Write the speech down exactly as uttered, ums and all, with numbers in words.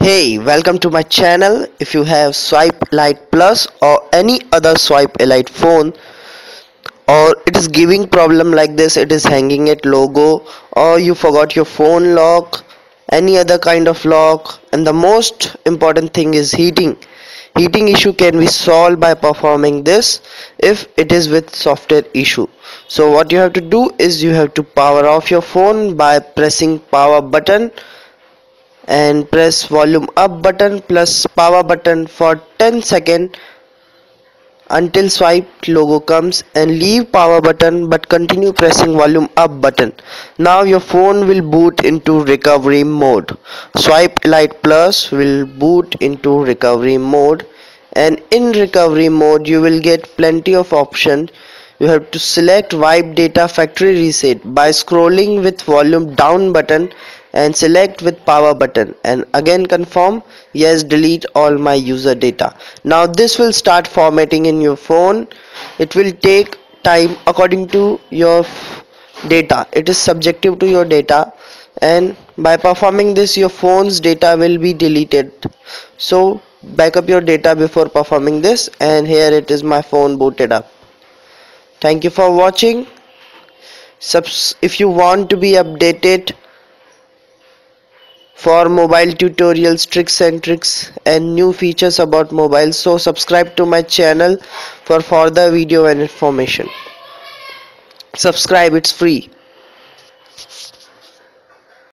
Hey, welcome to my channel. If you have Swipe Elite Plus or any other Swipe Elite phone, or it is giving problem like this, it is hanging it logo, or you forgot your phone lock, any other kind of lock, and the most important thing is heating. Heating issue can be solved by performing this if it is with software issue. So what you have to do is you have to power off your phone by pressing power button and press volume up button plus power button for ten seconds until swipe logo comes, and leave power button but continue pressing volume up button. Now your phone will boot into recovery mode. Swipe Elite Plus will boot into recovery mode, and in recovery mode you will get plenty of options. You have to select wipe data factory reset by scrolling with volume down button and select with power button, and again confirm yes, delete all my user data. Now this will start formatting in your phone. It will take time according to your data. It is subjective to your data, and by performing this your phone's data will be deleted. So back up your data before performing this, and here it is, my phone booted up. Thank you for watching. Subs- if you want to be updated for mobile tutorials, tricks and tricks and new features about mobile, so subscribe to my channel for further video and information. Subscribe, it's free.